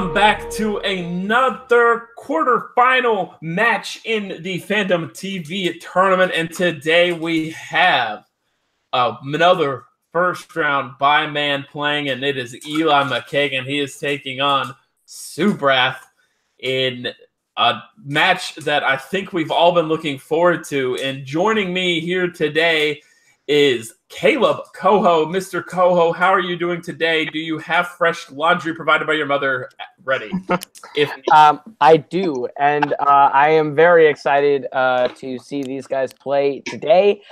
Welcome back to another quarterfinal match in the Fandom TV tournament, and today we have another first round by man playing, and it is Eli McCaig, and he is taking on Subrath in a match that I think we've all been looking forward to. And joining me here today is Caleb Coho. Mr. Coho, how are you doing today? Do you have fresh laundry provided by your mother ready? I do, and I am very excited to see these guys play today.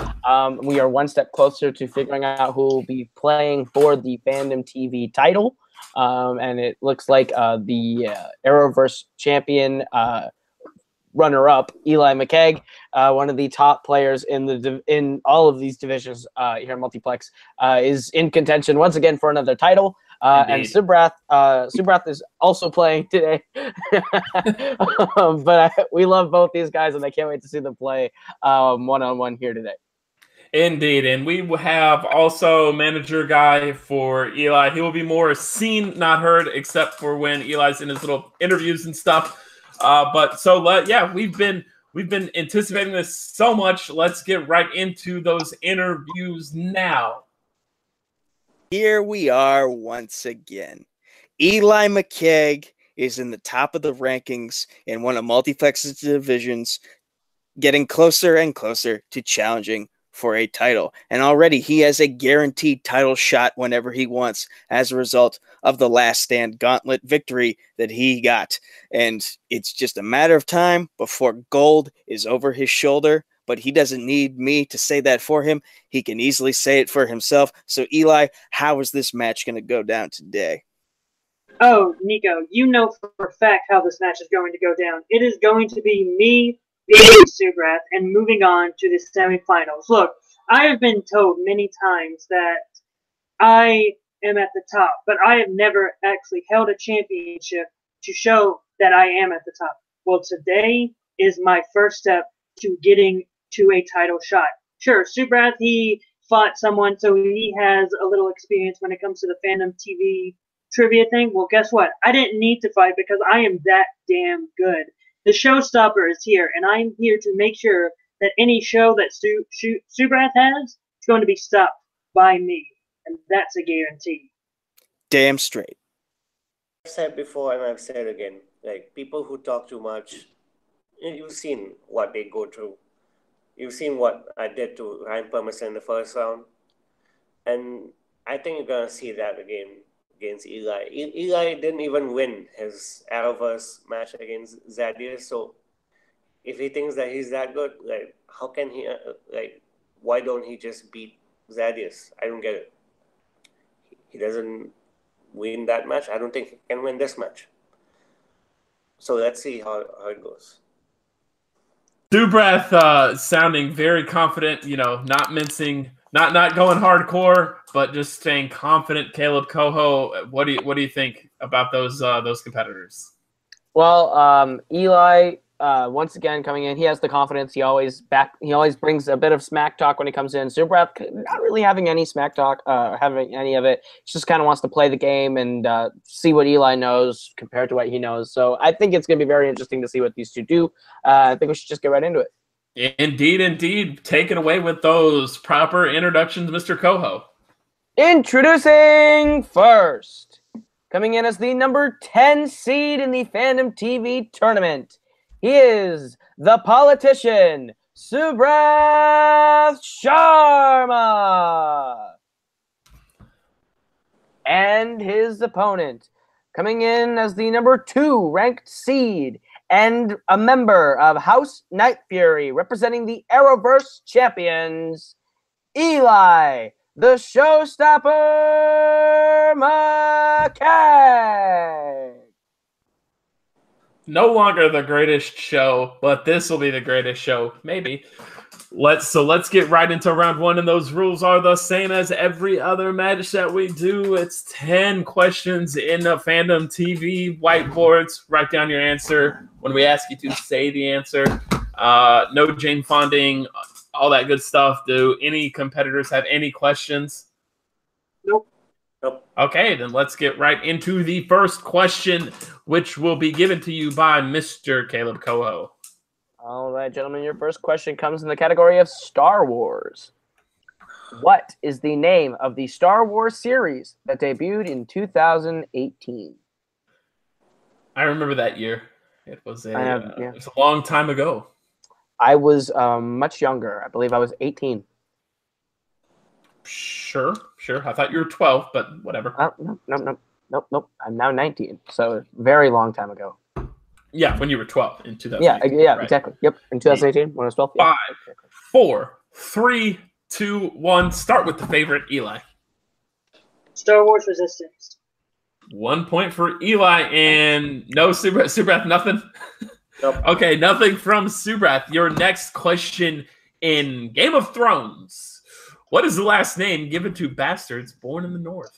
We are one step closer to figuring out who will be playing for the Fandom TV title, and it looks like the Arrowverse champion runner-up Eli McCaig, one of the top players in all of these divisions here at Multiplex, is in contention once again for another title. And Subrath is also playing today. But we love both these guys, and I can't wait to see them play one-on-one here today. Indeed, and we have also manager guy for Eli. He will be more seen, not heard, except for when Eli's in his little interviews and stuff. Yeah, we've been anticipating this so much. Let's get right into those interviews now. Here we are once again. Eli McCaig is in the top of the rankings in one of Multiplex's divisions, getting closer and closer to challenging for a title. And already he has a guaranteed title shot whenever he wants as a result of the Last Stand Gauntlet victory that he got. And it's just a matter of time before gold is over his shoulder, but he doesn't need me to say that for him. He can easily say it for himself. So Eli, how is this match going to go down today? Oh, Nico, you know for a fact how this match is going to go down. It is going to be me beating Subrath and moving on to the semifinals. Look, I have been told many times that I am at the top, but I have never actually held a championship to show that I am at the top. Well, today is my first step to getting to a title shot. Sure, Subrath, he fought someone, so he has a little experience when it comes to the Fandom TV trivia thing. Well, guess what? I didn't need to fight because I am that damn good. The showstopper is here, and I'm here to make sure that any show that Subrath has is going to be stopped by me, and that's a guarantee. Damn straight. I've said before, and I've said again, like, people who talk too much, you've seen what they go through. You've seen what I did to Ryan Permerson in the first round, and I think you're going to see that again against Eli. Eli didn't even win his Arrowverse match against Zadie, so if he thinks that he's that good, like, how can he, like, why don't he just beat Zadie? I don't get it. He doesn't win that match. I don't think he can win this match. So let's see how it goes. Subrath sounding very confident, you know, not mincing, not going hardcore, but just staying confident. Caleb Coho, what do you think about those competitors? Well, Eli, once again coming in, he has the confidence. He always brings a bit of smack talk when he comes in. Subrath not really having any smack talk, having any of it. He just kind of wants to play the game and see what Eli knows compared to what he knows. So I think it's going to be very interesting to see what these two do. I think we should just get right into it. Indeed, indeed. Take it away with those proper introductions, Mr. Coho. Introducing first, coming in as the number 10 seed in the Fandom TV tournament, he is the politician, Subrath Sharma. And his opponent, coming in as the number 2 ranked seed, and a member of House Night Fury, representing the Arrowverse champions, Eli, the showstopper, McCaig. No longer the greatest show, but this will be the greatest show, maybe. So let's get right into round one, and those rules are the same as every other match that we do. It's 10 questions in the Fandom TV whiteboards. Write down your answer. When we ask you to say the answer, no Jane Fonding, all that good stuff. Do any competitors have any questions? Nope. Yep. Okay, then let's get right into the first question, which will be given to you by Mr. Caleb Coho. All right, gentlemen, your first question comes in the category of Star Wars. What is the name of the Star Wars series that debuted in 2018? I remember that year. It was a long time ago. I was much younger. I believe I was 18. Sure. I thought you were 12, but whatever. No. I'm now 19, so very long time ago. Yeah, when you were 12 in 2018. Yeah, right? Exactly. Yep, in 2018, when I was 12. Yeah. 5, 4, 3, 2, 1. Start with the favorite, Eli. Star Wars Resistance. 1 point for Eli, and no, Subrath, nothing? Nope. Okay, nothing from Subrath. Your next question in Game of Thrones. What is the last name given to bastards born in the North?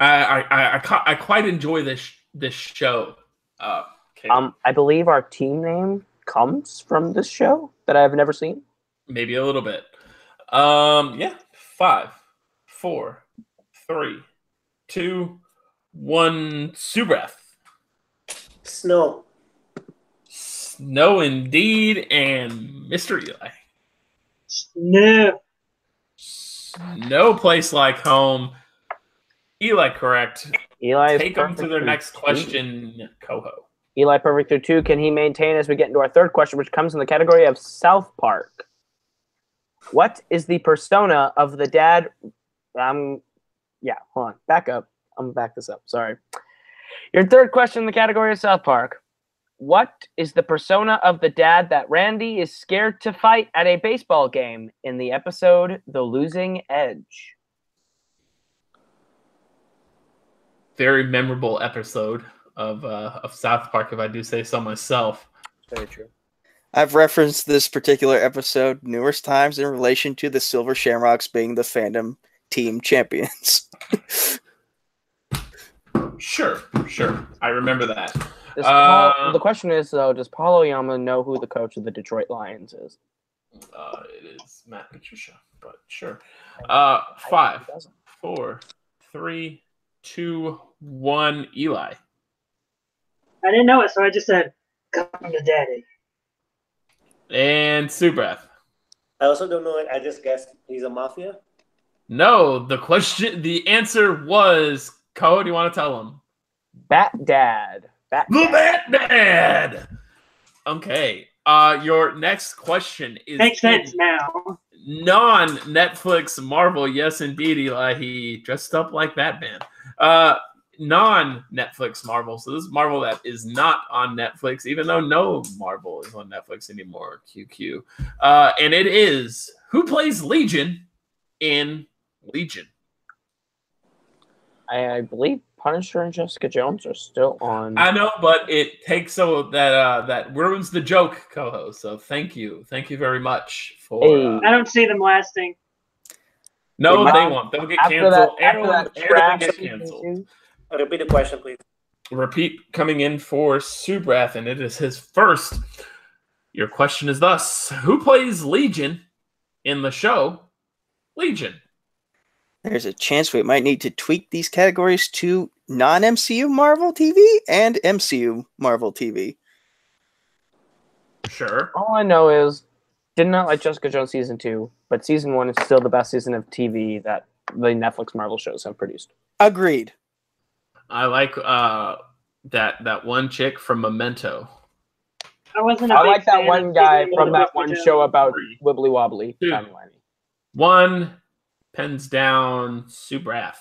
I quite enjoy this show. Okay. I believe our team name comes from this show that I have never seen. Maybe a little bit. 5, 4, 3, 2, 1. Subrath. Snow indeed, and Mr. Eli. No place like home. Eli, correct. Eli, take them to their next question, Coho. Eli, perfect through two. Can he maintain as we get into our third question, which comes in the category of South Park? What is the persona of the dad? Hold on. Back up. I'm going to back this up. Sorry. Your third question in the category of South Park. What is the persona of the dad that Randy is scared to fight at a baseball game in the episode The Losing Edge? Very memorable episode of South Park, if I do say so myself. Very true. I've referenced this particular episode numerous times in relation to the Silver Shamrocks being the Fandom team champions. Sure. I remember that. The question is, though, does Paul Oyama know who the coach of the Detroit Lions is? It is Matt Patricia, but sure. 5, 4, 3, 2, 1. Eli. I didn't know it, so I just said, "Come to Daddy." And Subrath. I also don't know it. I just guessed he's a mafia. No, the answer was, Cole, do you want to tell him? Bat-dad. The Bat-dad! Okay. Your next question is... Makes sense now. Non-Netflix Marvel. Yes, indeed, Eli. He dressed up like Batman. Non-Netflix Marvel. So this is Marvel that is not on Netflix, even though no Marvel is on Netflix anymore. QQ. And it is, who plays Legion in Legion? I believe Punisher and Jessica Jones are still on. I know, but it takes so that ruins the joke, Coho. So thank you very much for. I don't see them lasting. No, they won't. They'll get canceled. Everyone gets canceled. Repeat the question, please. Repeat coming in for Subrath, and it is his first. Your question is thus: who plays Legion in the show Legion? There's a chance we might need to tweak these categories to non-MCU Marvel TV and MCU Marvel TV. Sure. All I know is, did not like Jessica Jones Season 2, but Season 1 is still the best season of TV that the Netflix Marvel shows have produced. Agreed. I like that one chick from Memento. I like that one guy from that one show about Wibbly Wobbly. 1... Pens down, Subrath.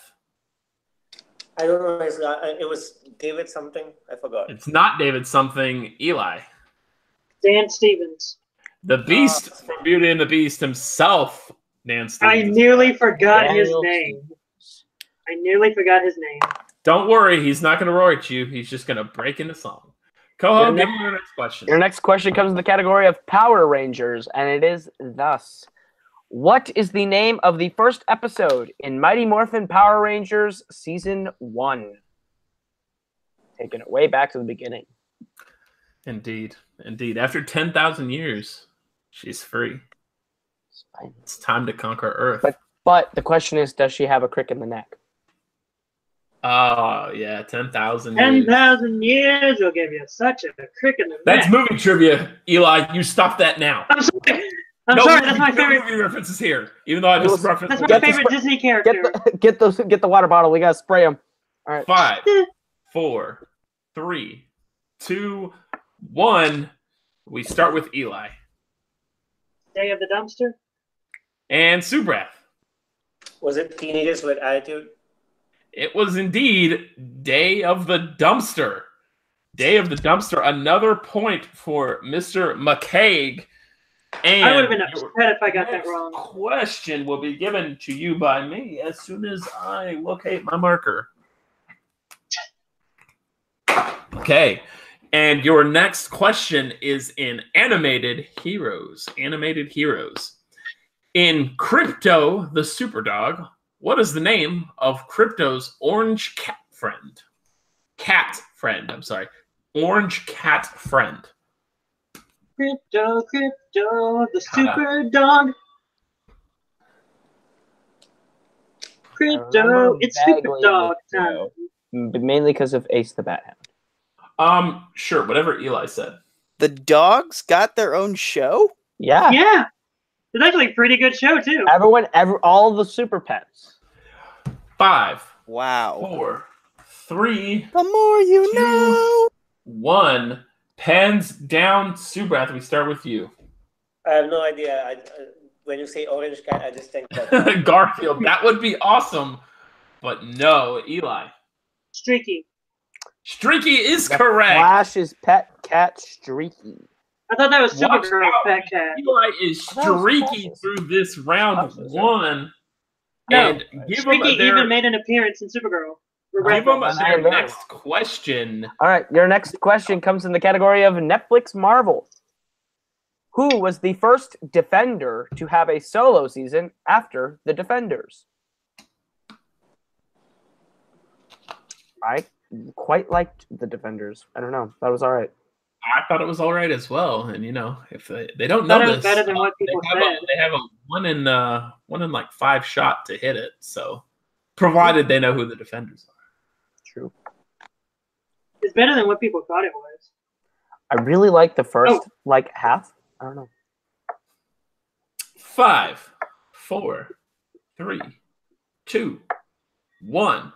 I don't know. It was David something. I forgot. It's not David something. Eli. Dan Stevens. The Beast from Beauty and the Beast himself, Dan Stevens. I nearly forgot his name. Don't worry. He's not going to roar at you. He's just going to break into song. Coho, give me your next question. Your next question comes in the category of Power Rangers, and it is thus. What is the name of the first episode in Mighty Morphin Power Rangers Season 1? Taking it way back to the beginning. Indeed. After 10,000 years, she's free. It's time to conquer Earth. But the question is, does she have a crick in the neck? Oh, yeah, 10,000 years. 10,000 years will give you such a crick in the neck. That's movie trivia, Eli. You stop that now. I'm sorry. I'm sorry. That's my favorite movie references here, even though I just referenced. That's my favorite Disney character. Get the water bottle. We gotta spray him. All right. 5, 4, 3, 2, 1. We start with Eli. Day of the Dumpster. And Subrath. Was it Teenagers with Attitude? It was indeed Day of the Dumpster. Day of the Dumpster. Another point for Mr. McCaig. And I would have been upset if I got that wrong. Question will be given to you by me as soon as I locate my marker. Okay. And your next question is in Animated Heroes. Animated Heroes. In Crypto the Superdog, what is the name of Crypto's orange cat friend? Orange cat friend. Crypto, the Superdog. Crypto, it's Superdog time. Mainly because of Ace the Bat-Hound. Sure, whatever Eli said. The dogs got their own show? Yeah. Yeah. It's actually a pretty good show, too. All the super pets. 5. Wow. 4, 3. The more you know. 1. Pens down, Subrath. We start with you. I have no idea. When you say orange cat, I just think that. Garfield. That would be awesome. But no, Eli. Streaky. Streaky is correct. Flash's pet cat, Streaky. I thought that was Supergirl's pet cat. Eli is streaky through this round of one. No, and Streaky even made an appearance in Supergirl. Give them their next question. All right, your next question comes in the category of Netflix Marvel. Who was the first Defender to have a solo season after the Defenders? I quite liked the Defenders. I don't know. That was all right. I thought it was all right as well, and you know, if they don't know this, better than what people said. They have a one in like 5 shot to hit it. So, provided they know who the Defenders are, true. It's better than what people thought it was. I really like the first like half. I don't know. 5, 4, 3, 2, 1.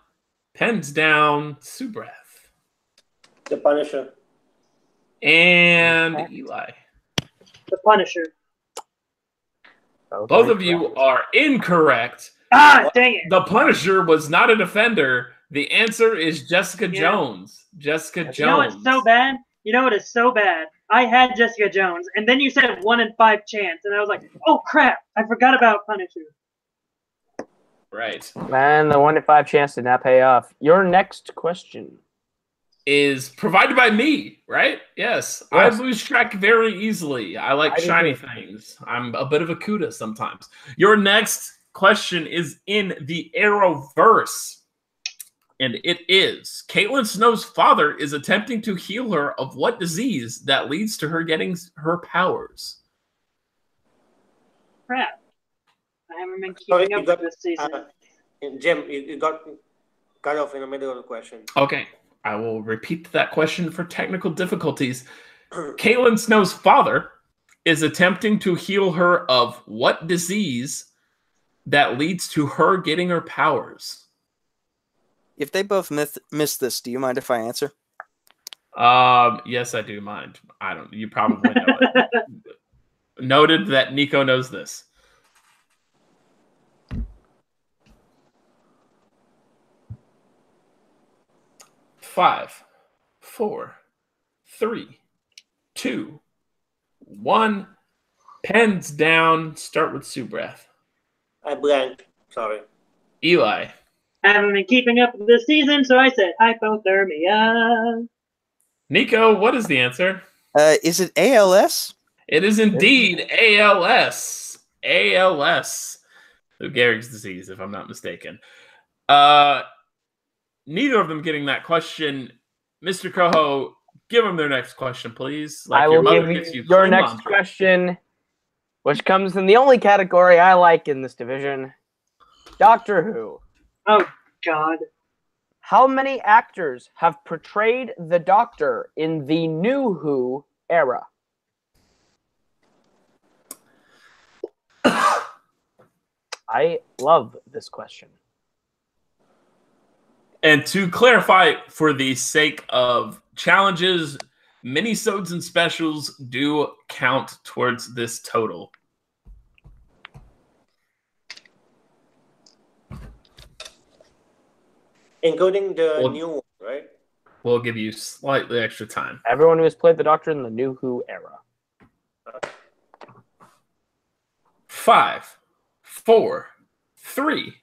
Pens down, Subrath. The Punisher. And Eli. The Punisher. Both of you are incorrect. Ah, dang it. The Punisher was not a defender. The answer is Jessica Jones. Jessica Jones. You know what's so bad? You know what is so bad? I had Jessica Jones, and then you said 1 in 5 chance, and I was like, oh, crap. I forgot about Punisher. Right. And the 1 in 5 chance did not pay off. Your next question is provided by me, right? Yes. I lose track very easily. I like shiny things. I'm a bit of a CUDA sometimes. Your next question is in the Arrowverse. And it is, Caitlin Snow's father is attempting to heal her of what disease that leads to her getting her powers? Crap. I haven't been keeping up with this season. Jim, you got cut off in the middle of the question. Okay. I will repeat that question for technical difficulties. Caitlin Snow's father is attempting to heal her of what disease that leads to her getting her powers? If they both miss this, do you mind if I answer? Yes, I do mind. I don't. You probably know it. Noted that Nico knows this. Five, 4, 3, 2, 1. Pens down. Start with Subrath. I blanked. Sorry. Eli. I haven't been keeping up with this season, so I said hypothermia. Nico, what is the answer? Is it ALS? It is indeed ALS. ALS. Lou Gehrig's disease, if I'm not mistaken. Neither of them getting that question. Mr. Coho, give them their next question, please. Like I will give you your next question which comes in the only category I like in this division, Doctor Who. Oh, God. How many actors have portrayed the Doctor in the New Who era? I love this question. And to clarify, for the sake of challenges, minisodes and specials do count towards this total. Including the new one, right? We'll give you slightly extra time. Everyone who has played the Doctor in the New Who era. 5, 4, 3,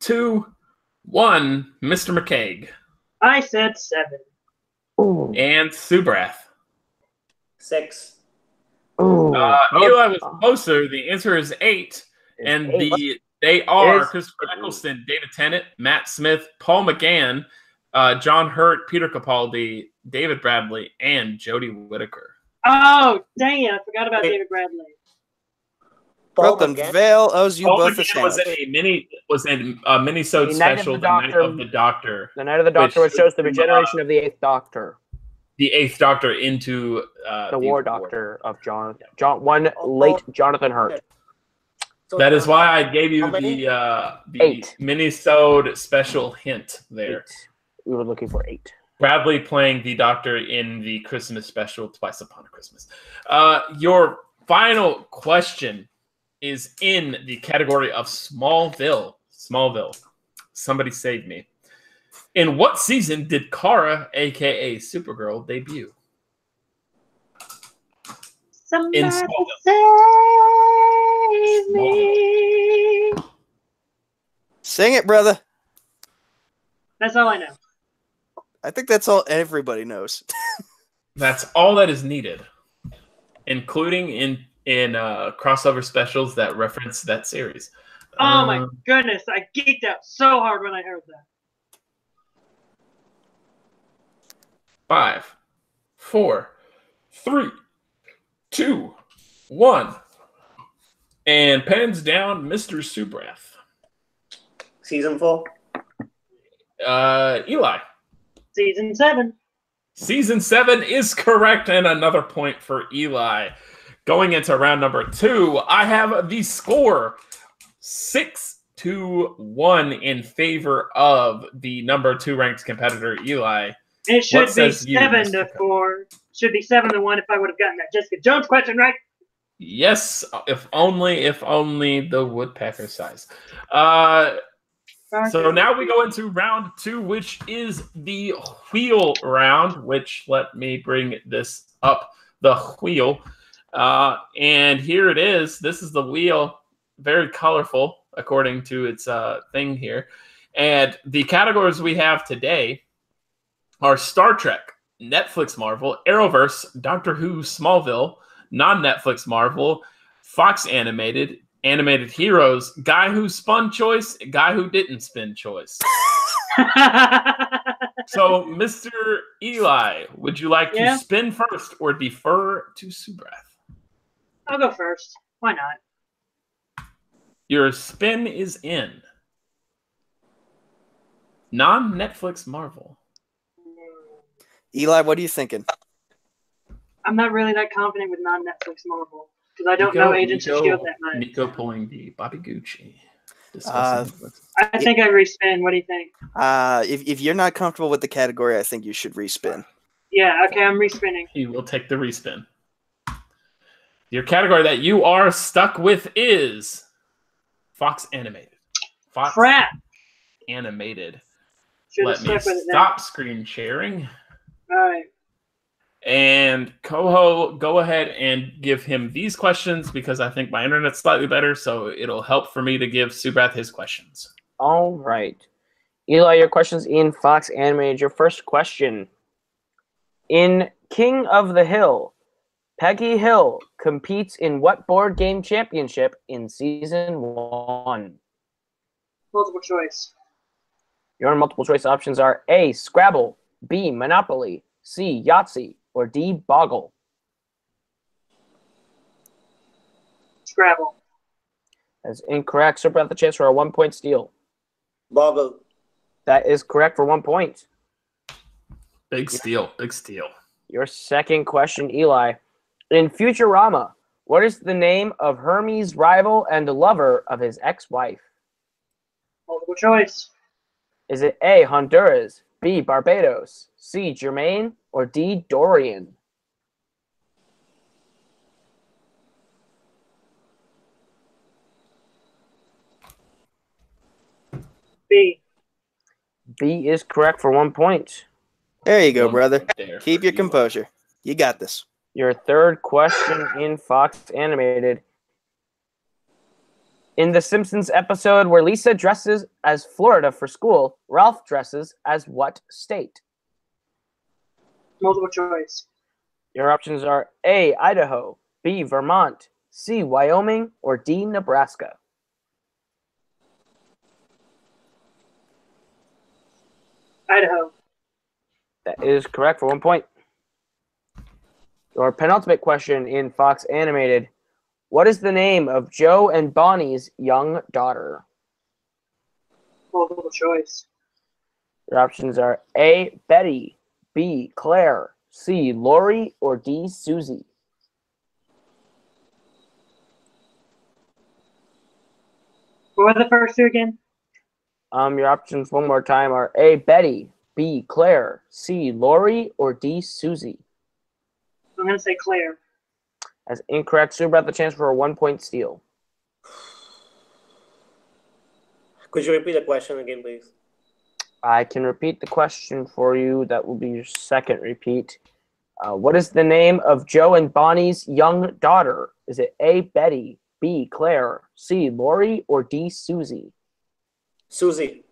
2, 1. Mr. McCaig. I said 7. Ooh. And Subrath. 6. Ooh. Eli was closer. The answer is 8. And they are Christopher Eccleston, David Tennant, Matt Smith, Paul McGann, John Hurt, Peter Capaldi, David Bradley, and Jodie Whittaker. Oh, dang it. I forgot about David Bradley. Brooklyn Vale owes you both a sandwich. Was in a mini-sode special, The Night of the Doctor. The Night of the Doctor, which shows the regeneration of the Eighth Doctor. The Eighth Doctor into the War Doctor of late Jonathan Hurt. So that is why I gave you the mini-sode special hint there. 8. We were looking for 8. Bradley playing the Doctor in the Christmas special, Twice Upon a Christmas. Your final question is in the category of Smallville. Smallville. Somebody save me. In what season did Kara, a.k.a. Supergirl, debut? Somebody in Smallville. Me. Sing it, brother. That's all I know. I think that's all everybody knows. That's all that is needed, including in crossover specials that reference that series. Oh my goodness, I geeked out so hard when I heard that. 5, 4, 3, 2, 1. And pens down Mr. Subrath. Season 4. Eli. Season 7. Season 7 is correct, and another point for Eli. Going into round number 2, I have the score 6-1 in favor of the number 2 ranked competitor, Eli. It should be 7-4. Should be 7-1 if I would have gotten that Jessica Jones question right. Yes, if only the woodpecker size. So now we go into round 2, which is the wheel round, which let me bring this up, the wheel. And here it is. This is the wheel, very colorful, according to its thing here. And the categories we have today are Star Trek, Netflix Marvel, Arrowverse, Doctor Who, Smallville, non-Netflix Marvel, Fox Animated, Animated Heroes, Guy Who Spun Choice, Guy Who Didn't Spin Choice. So, Mr. Eli, would you like to spin first or defer to Subrath? I'll go first. Why not? Your spin is in. Non-Netflix Marvel. Eli, what are you thinking? I'm not really that confident with non-Netflix Marvel because I don't know Agents of S.H.I.E.L.D. that much. Nico pulling the Bobby Gucci. I think I respin. What do you think? If you're not comfortable with the category, I think you should respin. Yeah, okay, I'm respinning. You will take the respin. Your category that you are stuck with is Fox Animated. Fox Crap. Animated. Let me stop screen sharing. All right. And Coho, go ahead and give him these questions because I think my internet's slightly better, so it'll help for me to give Subrath his questions. All right. Eli, your questions in Fox Animated. Your first question. In King of the Hill, Peggy Hill competes in what board game championship in season 1? Multiple choice. Your multiple choice options are A, Scrabble, B, Monopoly, C, Yahtzee, or D, Boggle. Scrabble. That's incorrect. Subrath, the chance for a one-point steal. Bravo. That is correct for 1 point. Big steal. Big steal. Your second question, Eli. In Futurama, what is the name of Hermes' rival and lover of his ex-wife? Multiple choice. Is it A, Honduras, B, Barbados, C, Germain, or D, Dorian? B. B is correct for 1 point. There you go, brother. Keep your composure. You got this. Your third question in Fox Animated. In The Simpsons episode where Lisa dresses as Florida for school, Ralph dresses as what state? Multiple choice. Your options are A, Idaho, B, Vermont, C, Wyoming, or D, Nebraska. Idaho. That is correct for 1 point. Your penultimate question in Fox Animated. What is the name of Joe and Bonnie's young daughter? Multiple choice. Your options are A, Betty, B, Claire, C, Lori, or D, Susie. What were the first two again? Your options one more time are A, Betty, B, Claire, C, Lori, or D, Susie. I'm going to say Claire. That's incorrect. Subrath, the chance for a 1 point steal. Could you repeat the question again, please? I can repeat the question for you. That will be your second repeat. What is the name of Joe and Bonnie's young daughter? Is it A, Betty, B, Claire, C, Lori, or D, Susie? Susie.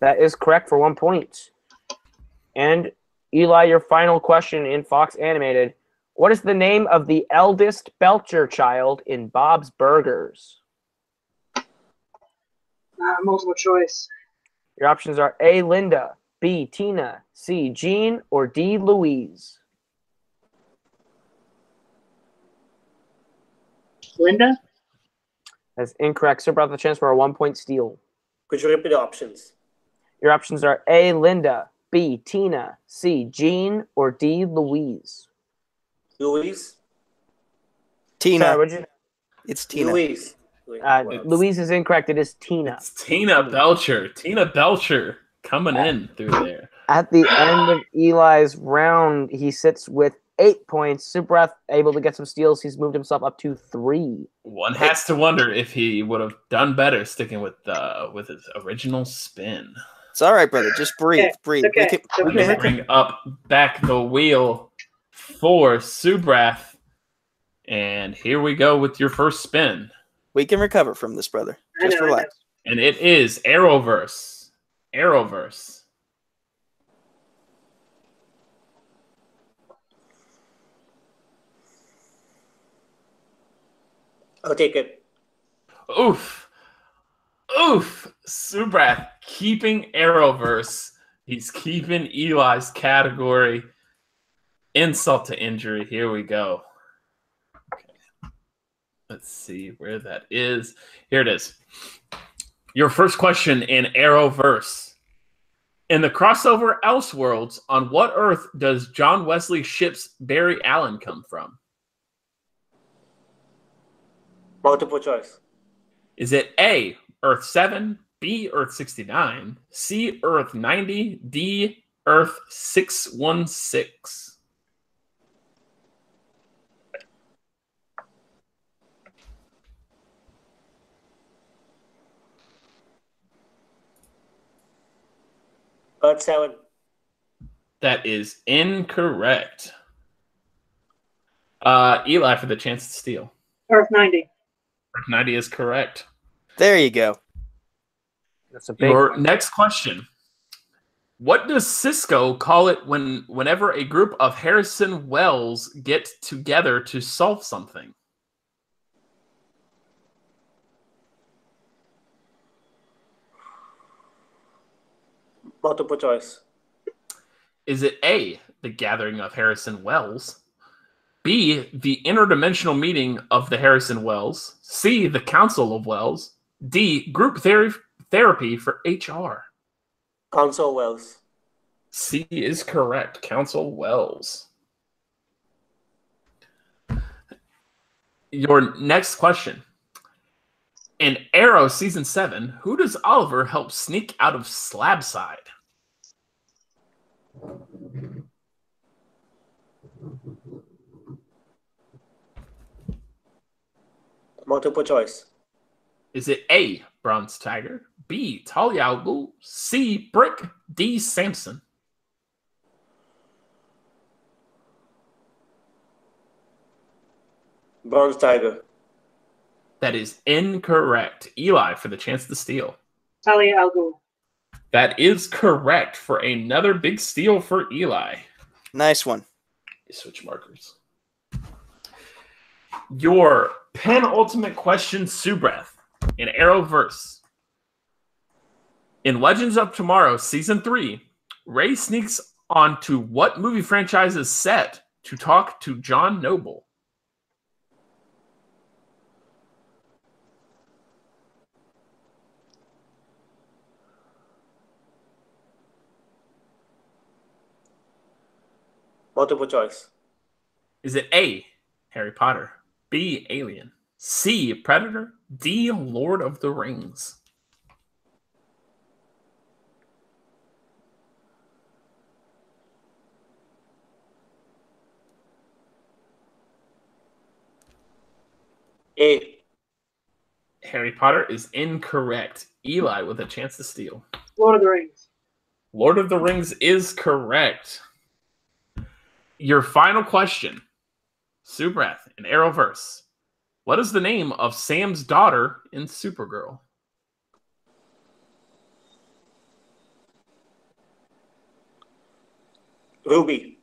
That is correct for 1 point. And Eli, your final question in Fox Animated. What is the name of the eldest Belcher child in Bob's Burgers? Multiple choice. Your options are A, Linda, B, Tina, C, Jean, or D, Louise. Linda? That's incorrect. So brought the chance for a 1 point steal. Could you repeat the options? Your options are A, Linda, B, Tina, C, Jean, or D, Louise. Louise? Tina. Sorry, what'd you... It's Tina. Louise. Louise is incorrect. It is Tina. It's Tina Belcher. Tina Belcher coming in through there. At the end of Eli's round, he sits with 8 points. Subrath able to get some steals. He's moved himself up to 3. One has to wonder if he would have done better sticking with his original spin. It's all right, brother. Just breathe. Okay. Breathe. Okay. We can bring up back the wheel for Subrath. And here we go with your first spin. We can recover from this, brother. Just relax. And it is Arrowverse. Arrowverse. I'll take it. Oof. Oof. Subrath keeping Arrowverse. He's keeping Eli's category. Insult to injury. Here we go. Okay. Let's see where that is. Here it is. Your first question in Arrowverse. In the crossover Elseworlds, on what Earth does John Wesley Ships Barry Allen come from? Multiple choice. Is it A, Earth 7, B, Earth 69, C, Earth 90, D, Earth 616? Earth 7. That is incorrect. Eli, for the chance to steal. Earth 90. Earth 90 is correct. There you go. That's a big one. Next question. What does Cisco call it whenever a group of Harrison Wells get together to solve something? Multiple choice. Is it A, the gathering of Harrison Wells, B, the interdimensional meaning of the Harrison Wells. C, the Council of Wells. D, group therapy for HR. Council Wells. C is correct. Council Wells. Your next question. In Arrow Season 7, who does Oliver help sneak out of Slabside? Multiple choice. Is it A, Bronze Tiger, B, Talia al Ghul, C, Brick, D, Samson? Bronze Tiger. That is incorrect. Eli, for the chance to steal. Talia al Ghul. That is correct for another big steal for Eli. Nice one. You switch markers. Your penultimate question, Subrath, in Arrowverse. In Legends of Tomorrow, Season 3, Rey sneaks onto what movie franchise's set to talk to John Noble? Multiple choice. Is it A, Harry Potter, B, Alien, C, Predator, D, Lord of the Rings? A. Harry Potter is incorrect. Eli with a chance to steal. Lord of the Rings. Lord of the Rings is correct. Your final question, Subrath, in Arrowverse. What is the name of Sam's daughter in Supergirl? Ruby.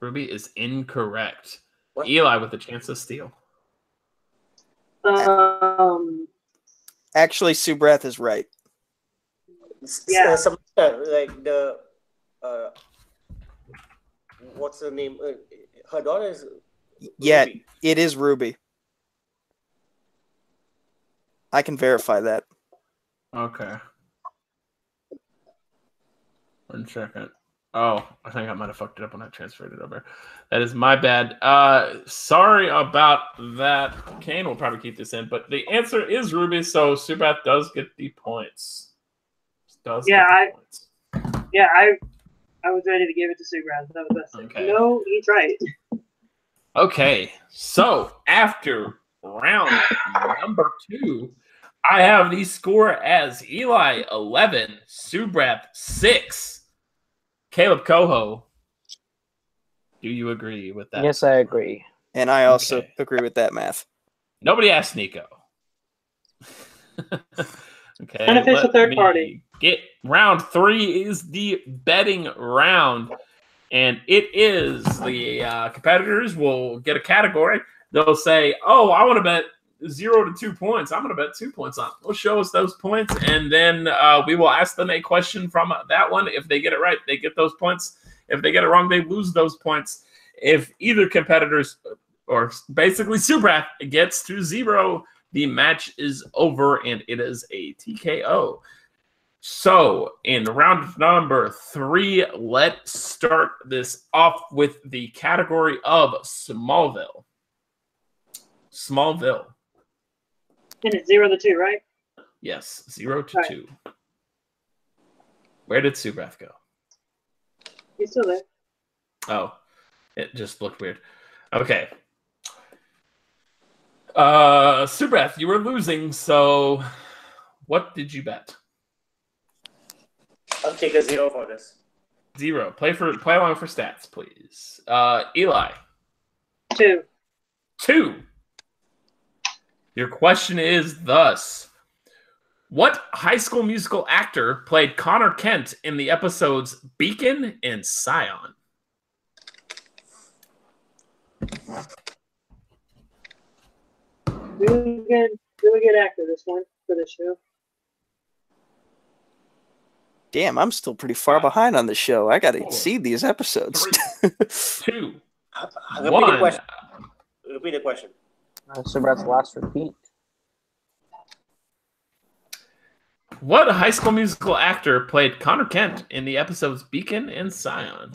Ruby is incorrect. What? Eli with a chance to steal. Actually, Subrath is right. Yeah. What's her name? Her daughter is Ruby. Yeah, it is Ruby. I can verify that. Okay. One second. Oh, I think I might have fucked it up when I transferred it over. That is my bad. Sorry about that. Kane will probably keep this in, but the answer is Ruby, so Subrath does get the points. I was ready to give it to Subrath. That was best. Okay. No, he's right. Okay, so after round number 2, I have the score as Eli 11, Subrath 6. Caleb Coho, do you agree with that? Yes, I agree. And I also agree with that math. Nobody asked Nico. Okay. Unofficial third party. Round 3 is the betting round, and it is the competitors will get a category. They'll say, oh, I want to bet 0 to 2 points. I'm going to bet 2 points on it. They'll show us those points, and then we will ask them a question from that one. If they get it right, they get those points. If they get it wrong, they lose those points. If either competitors, or basically Subrath, gets to 0, the match is over, and it is a TKO. So, in round number 3, let's start this off with the category of Smallville. Smallville. And it's 0 to 2, right? Yes, 0 to 2. Where did Subrath go? He's still there. Oh, it just looked weird. Okay. Subrath, you were losing, so what did you bet? I'll take a 0 for this. 0. Play along for stats, please. Eli. 2. 2. Your question is thus: what High School Musical actor played Connor Kent in the episodes Beacon and Scion? Really good actor, this one, for this show. Damn, I'm still pretty far behind on the show. I got to exceed these episodes. 3, 2. Repeat the question. Repeat the question. Subrath's last repeat. What High School Musical actor played Connor Kent in the episodes Beacon and Scion?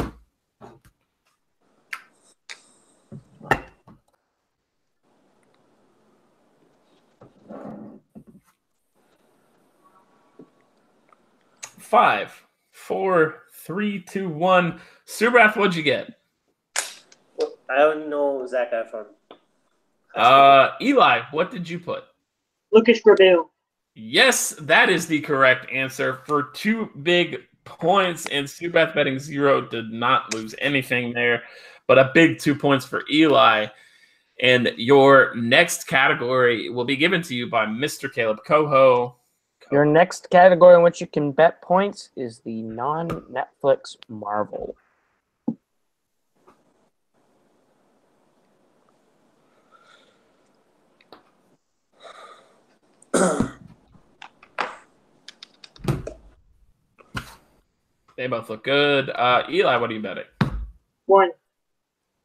Five, four, three, two, one. Subrath, what'd you get? I don't know Zac Efron. Eli, what did you put? Lucas Grabeel. Yes, that is the correct answer for 2 big points. And Subrath betting 0 did not lose anything there, but a big 2 points for Eli. And your next category will be given to you by Mr. Caleb Coho. Your next category in which you can bet points is the non-Netflix Marvel. They both look good. Eli, what are you betting? 1.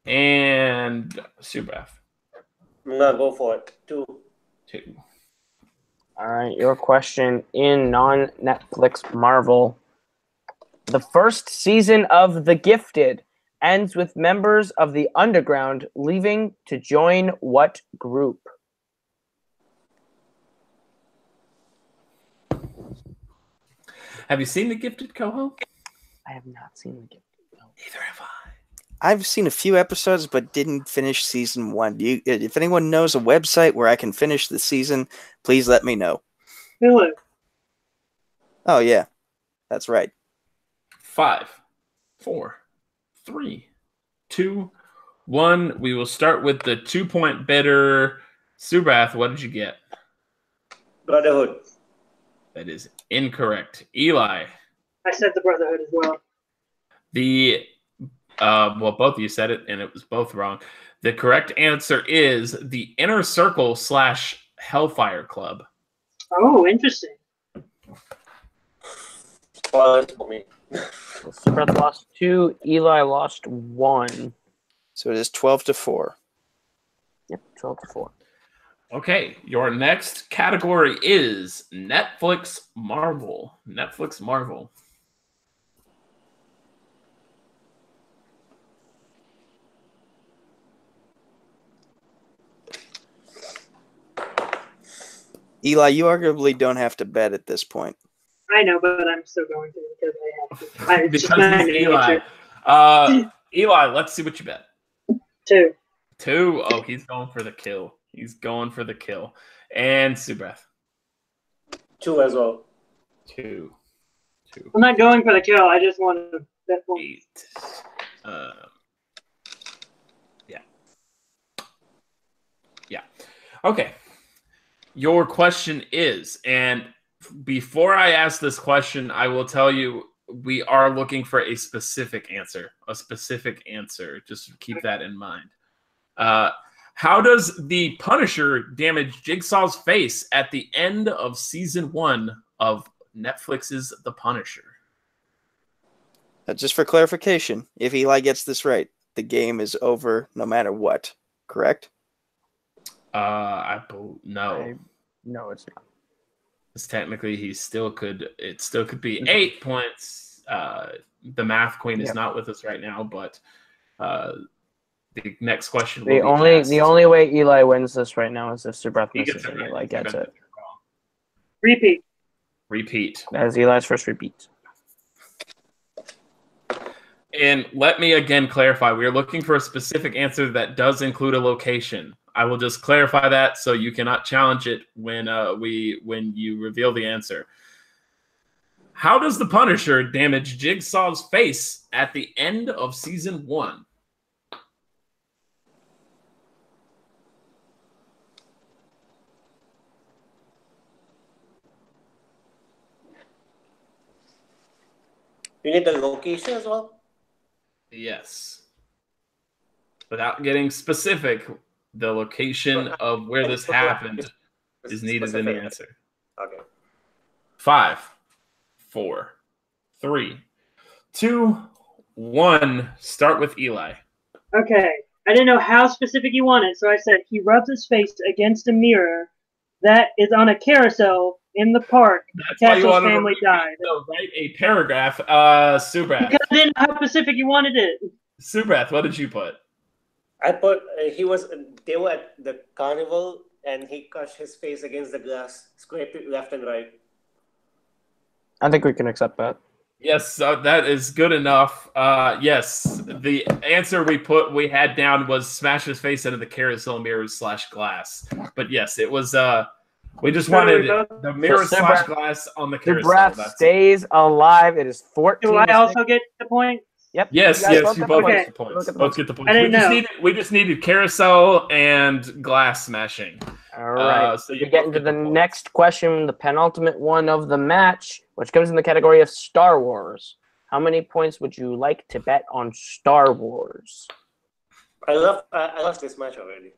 And Subrath. I'm going to go for it. 2. All right, your question in non-Netflix Marvel. The first season of The Gifted ends with members of the underground leaving to join what group? Have you seen The Gifted, Coho? I have not seen The Gifted. No. Neither have I. I've seen a few episodes but didn't finish season 1. If anyone knows a website where I can finish the season, please let me know. Really? Oh, yeah. That's right. 5, 4, 3, 2, 1. We will start with the 2-point bidder. Subrath, what did you get? Brotherhood. That is incorrect. Eli. I said the Brotherhood as well. Well, both of you said it, and it was both wrong. The correct answer is the Inner Circle / Hellfire Club. Oh, interesting. Well, that's for me. Subrath lost 2. Eli lost 1. So it is 12-4. Yep, 12-4. Okay, your next category is Netflix Marvel. Netflix Marvel. Eli, you arguably don't have to bet at this point. I know, but I'm still going to because I have to. Because it's Eli. Eli, let's see what you bet. 2. 2? Oh, he's going for the kill. He's going for the kill. And Subrath. 2 as well. 2. I'm not going for the kill. I just want to bet 1. 8. Yeah. Okay. Your question is, and before I ask this question, I will tell you we are looking for a specific answer. Just keep that in mind. How does the Punisher damage Jigsaw's face at the end of season 1 of Netflix's The Punisher? Just for clarification, if Eli gets this right, the game is over no matter what, correct? No, it's not. Because technically, it still could be 8 points. The math queen is not with us right now, but the next question. The only way Eli wins this right now is if Subrath misses and Eli gets it. Repeat. That is Eli's first repeat. And let me again clarify: we are looking for a specific answer that does include a location. I will just clarify that so you cannot challenge it when you reveal the answer. How does the Punisher damage Jigsaw's face at the end of season 1? You need the location as well? Yes. Without getting specific, the location of where this happened is needed in the answer. Okay. 5, 4, 3, 2, 1. Start with Eli. Okay. I didn't know how specific he wanted, so I said he rubs his face against a mirror that is on a carousel in the park. Castle's family died. So write a paragraph, Subrath. Because I didn't know how specific you wanted it. Subrath, what did you put? I put they were at the carnival and he crushed his face against the glass, scraped it left and right. I think we can accept that. Yes, that is good enough. Yes, the answer we had down was smash his face into the carousel mirrors / glass. But yes, it was. We just wanted the mirror / glass on the carousel. Subrath stays alive. It is 14. Do I also get the point? Yep. Yes, yes, you both get the points. Both get the points. We just needed carousel and glass smashing. All right. So you get into the next question, the penultimate one of the match, which comes in the category of Star Wars. How many points would you like to bet on Star Wars? I love this match already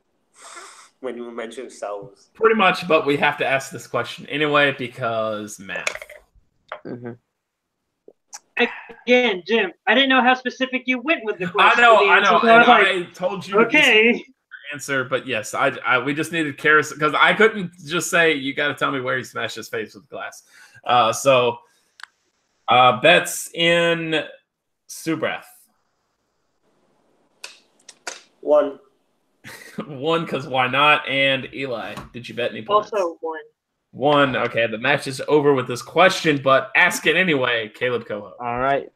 when you mentioned Star Wars. Pretty much, but we have to ask this question anyway because math. Mm-hmm. Again, Jim, I didn't know how specific you went with the question. I know. So I told you your answer, but yes, we just needed carousel because I couldn't just say you got to tell me where he smashed his face with glass. So bets in Subrath. 1. 1, because why not? And Eli, did you bet any points? Also 1. 1. Okay, the match is over with this question, but ask it anyway, Caleb Coho. All right.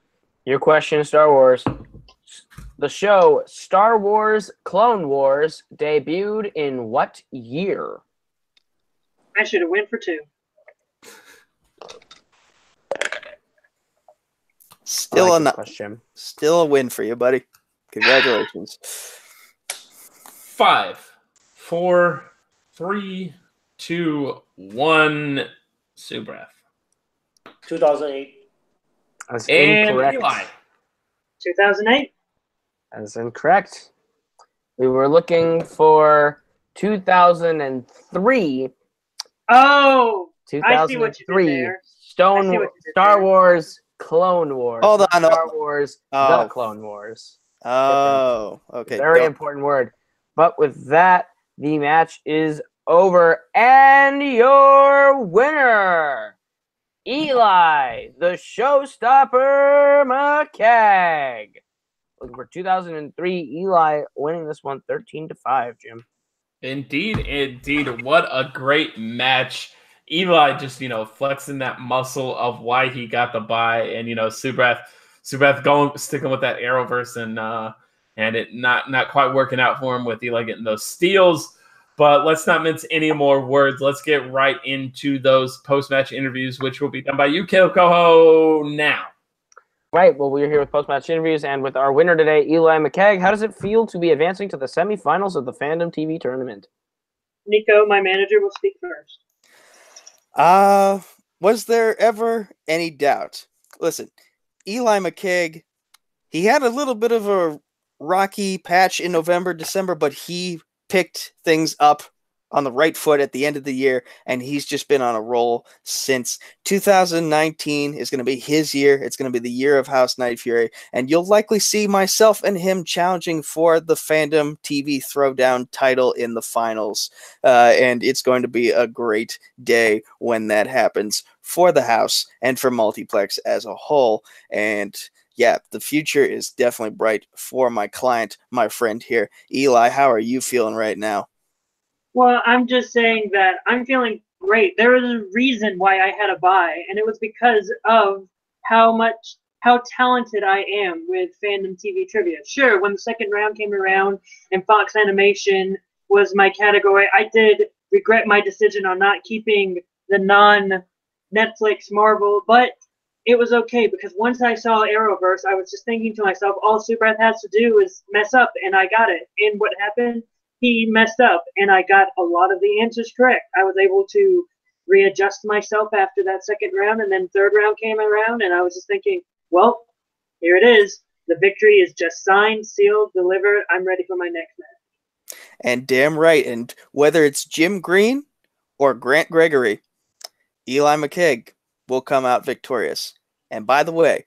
Your question, Star Wars. The show Star Wars Clone Wars debuted in what year? I should have went for 2. Still a win for you, buddy. Congratulations. 5, 4, 3, 2, 1. Subrath. 2008. That's incorrect. Eli. 2008. That's incorrect. We were looking for 2003. Oh, 2003. I see what you did there. Star Wars Clone Wars. Hold on. Star Wars, The Clone Wars. Oh, okay. Very important word. But with that, the match is over, and your winner, Eli, the showstopper McCaig. Looking for 2003, Eli winning this one 13-5, Jim. Indeed, indeed. What a great match. Eli just, flexing that muscle of why he got the bye, and, Subrath sticking with that Arrowverse and it not quite working out for him with Eli getting those steals. But let's not mince any more words. Let's get right into those post-match interviews, which will be done by you, Caleb Coho, now. Right. Well, we're here with post-match interviews and with our winner today, Eli McCaig. How does it feel to be advancing to the semifinals of the Fandom TV tournament? Nico, my manager, will speak first. Was there ever any doubt? Listen, Eli McCaig, he had a little bit of a rocky patch in November, December, but he picked things up on the right foot at the end of the year, and he's just been on a roll since. 2019 is going to be his year. It's going to be the year of House Night Fury, and you'll likely see myself and him challenging for the Fandom TV Throwdown title in the finals, and it's going to be a great day when that happens for the house and for Multiplex as a whole, and yeah, the future is definitely bright for my client, my friend here. Eli, how are you feeling right now? Well, I'm just saying that I'm feeling great. There is a reason why I had a bye, and it was because of how talented I am with Fandom TV trivia. Sure, when the second round came around and Fox Animation was my category, I did regret my decision on not keeping the non-Netflix Marvel, but it was okay, because once I saw Arrowverse, I was just thinking to myself, all Subrath has to do is mess up, and I got it. And what happened? He messed up, and I got a lot of the answers correct. I was able to readjust myself after that second round, and then third round came around, and I was just thinking, well, here it is. The victory is just signed, sealed, delivered. I'm ready for my next match. And damn right. And whether it's Jim Green or Grant Gregory, Eli McCaig will come out victorious. And by the way,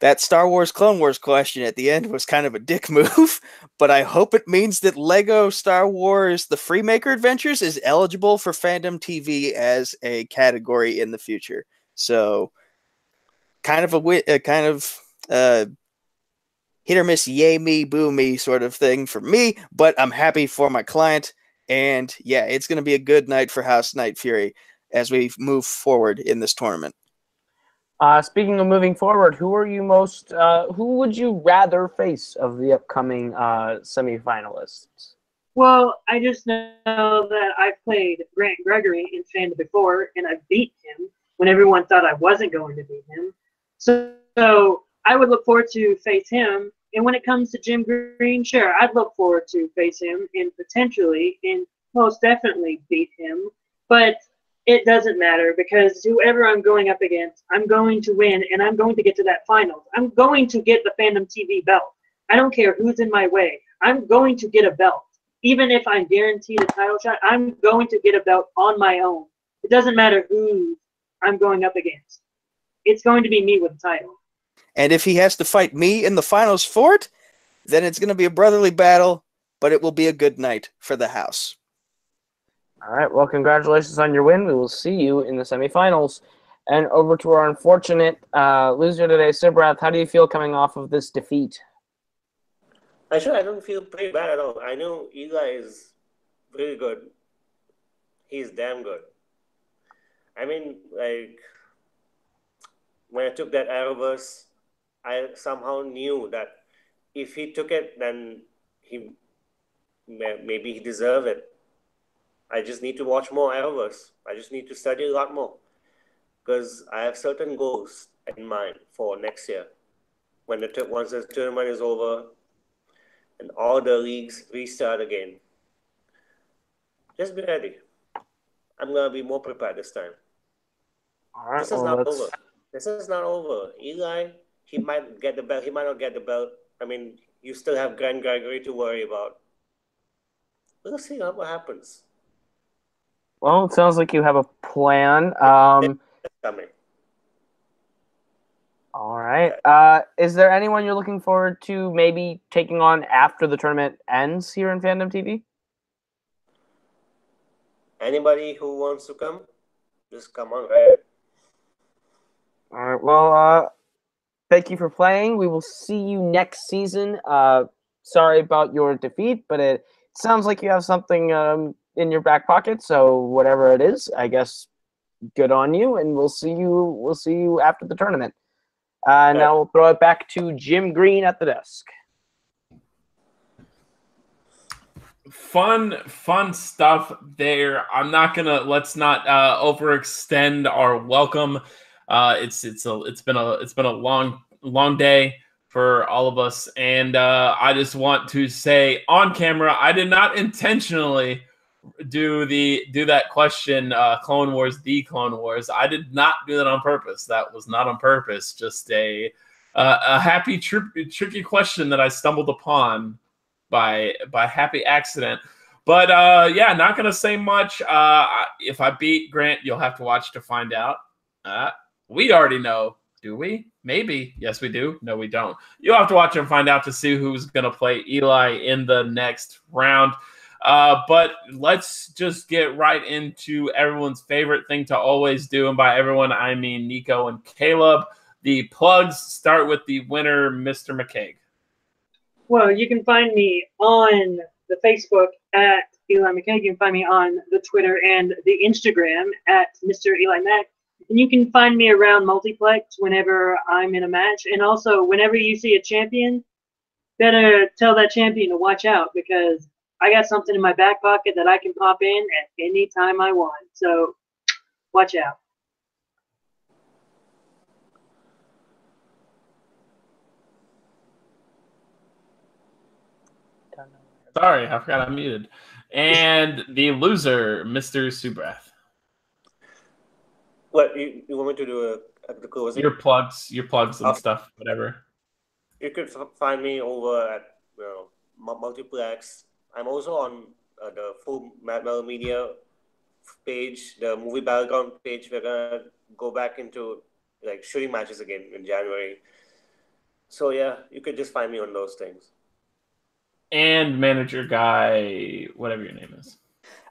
that Star Wars Clone Wars question at the end was kind of a dick move, but I hope it means that Lego Star Wars The Freemaker Adventures is eligible for Fandom TV as a category in the future. So kind of hit or miss, yay me, boo me sort of thing for me, but I'm happy for my client. And yeah, it's going to be a good night for House Night Fury as we move forward in this tournament. Speaking of moving forward, who would you rather face of the upcoming semifinalists? Well, I just know that I've played Grant Gregory in Fandom before, and I beat him when everyone thought I wasn't going to beat him. So I would look forward to face him. And when it comes to Jim Green, sure, I'd look forward to face him and potentially and most definitely beat him. But it doesn't matter because whoever I'm going up against, I'm going to win and I'm going to get to that finals. I'm going to get the Fandom TV belt. I don't care who's in my way. I'm going to get a belt. Even if I'm guaranteed a title shot, I'm going to get a belt on my own. It doesn't matter who I'm going up against. It's going to be me with a title. And if he has to fight me in the finals for it, then it's going to be a brotherly battle, but it will be a good night for the house. All right, well, congratulations on your win. We will see you in the semifinals. And over to our unfortunate loser today, Subrath. How do you feel coming off of this defeat? Actually, I don't feel pretty bad at all. I know Eli is pretty good. He's damn good. I mean, like, when I took that Arrowverse, I somehow knew that if he took it, then maybe he deserved it. I just need to watch more Arrowverse. I just need to study a lot more because I have certain goals in mind for next year. Once the tournament is over and all the leagues restart again, just be ready. I'm gonna be more prepared this time. All right, This is not over. Eli, he might get the belt. He might not get the belt. I mean, you still have Grant Gregory to worry about. We'll see what happens. Well, it sounds like you have a plan. All right. Is there anyone you're looking forward to maybe taking on after the tournament ends here in Fandom TV? Anybody who wants to come, just come on. All right. Well, thank you for playing. We will see you next season. Sorry about your defeat, but it sounds like you have something in your back pocket. So whatever it is, I guess, good on you. And we'll see you. We'll see you after the tournament. Now we'll throw it back to Jim Green at the desk. Fun stuff there. Let's not overextend our welcome. It's been a long day for all of us, and I just want to say on camera, I did not intentionally do that question, the Clone Wars. I did not do that on purpose. That was not on purpose. Just a happy tricky question that I stumbled upon by happy accident. But yeah, not gonna say much. If I beat Grant, you'll have to watch to find out. We already know. Do we? Maybe. Yes, we do. No, we don't. You'll have to watch and find out to see who's going to play Eli in the next round. But let's just get right into everyone's favorite thing to always do. And by everyone, I mean Nico and Caleb. The plugs start with the winner, Mr. McCaig. Well, you can find me on the Facebook at Eli McCaig. You can find me on the Twitter and the Instagram at Mr. Eli Mac. And you can find me around Multiplex whenever I'm in a match. And also, whenever you see a champion, better tell that champion to watch out because I got something in my back pocket that I can pop in at any time I want. So, watch out. Sorry, I forgot I'm muted. And the loser, Mr. Subrath. What, you want me to do a closing? Your plugs and stuff, whatever. You could find me over at Multiplex. I'm also on the full Mad Metal Media page, the Movie Battleground page. We're going to go back into shooting matches again in January. So yeah, you could just find me on those things. And manager guy, whatever your name is.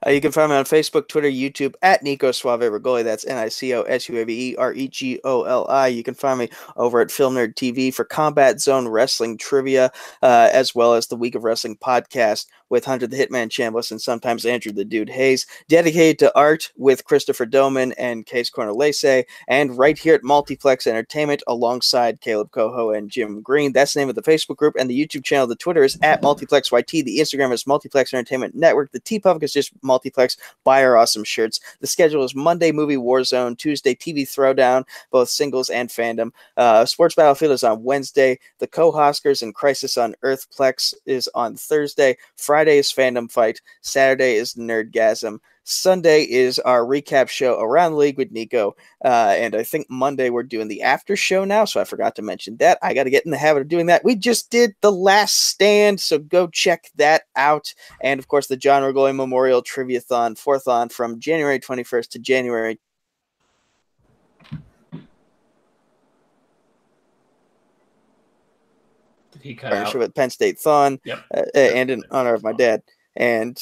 You can find me on Facebook, Twitter, YouTube at Nico Suave Regoli. That's NicoSuaveRegoli. You can find me over at Film Nerd TV for Combat Zone Wrestling Trivia, as well as the Week of Wrestling podcast with Hunter the Hitman Chambliss and sometimes Andrew the Dude Hayes, dedicated to art with Christopher Doman and Case Cornelese, and right here at Multiplex Entertainment alongside Caleb Coho and Jim Green. That's the name of the Facebook group and the YouTube channel. The Twitter is at Multiplex YT. The Instagram is Multiplex Entertainment Network. The T-Public is just Multiplex. Buy our awesome shirts. The schedule is Monday, Movie Warzone, Tuesday, TV Throwdown, both singles and fandom. Sports Battlefield is on Wednesday. The Co-Hoskers and Crisis on Earthplex is on Thursday. Friday is Fandom Fight. Saturday is Nerdgasm. Sunday is our recap show Around the League with Nico. And I think Monday we're doing the after show now, so I forgot to mention that. I got to get in the habit of doing that. We just did The Last Stand, so go check that out. And, of course, the John Regoli Memorial Triviathon, 4-thon, from January 21st to January. He cut out. With Penn State Thon, yep. And in honor of my dad. And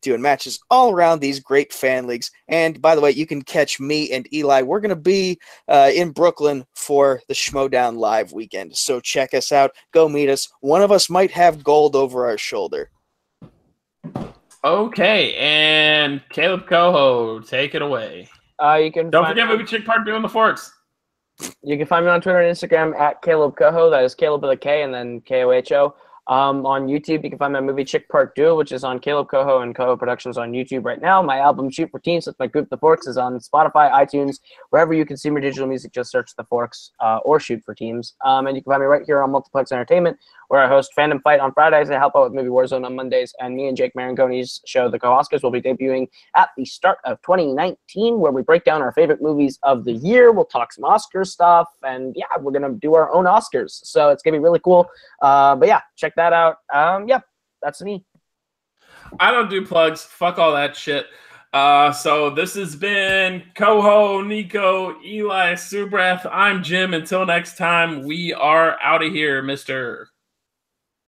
doing matches all around these great fan leagues. And by the way, you can catch me and Eli. We're going to be in Brooklyn for the Schmodown Live weekend. So check us out. Go meet us. One of us might have gold over our shoulder. Okay. And Caleb Coho, take it away. Don't forget Movie Chick Part 2 on the Forks. You can find me on Twitter and Instagram at Caleb Coho. That is Caleb with a K and then K-O-H-O. On YouTube, you can find my movie Chick Part 2, which is on Caleb Coho and Coho Productions on YouTube right now. My album Shoot for Teens with my group The Forks is on Spotify, iTunes, wherever you consume your digital music. Just search The Forks or Shoot for Teens. And you can find me right here on Multiplex Entertainment, where I host Fandom Fight on Fridays and help out with Movie Warzone on Mondays. And me and Jake Marangoni's show, The Co-Oscars, will be debuting at the start of 2019, where we break down our favorite movies of the year. We'll talk some Oscar stuff, and yeah, we're going to do our own Oscars. So it's going to be really cool. But yeah, check that out. That's me. I don't do plugs. Fuck all that shit. So this has been Coho, Nico, Eli, Subrath. I'm Jim. Until next time, we are out of here, Mr.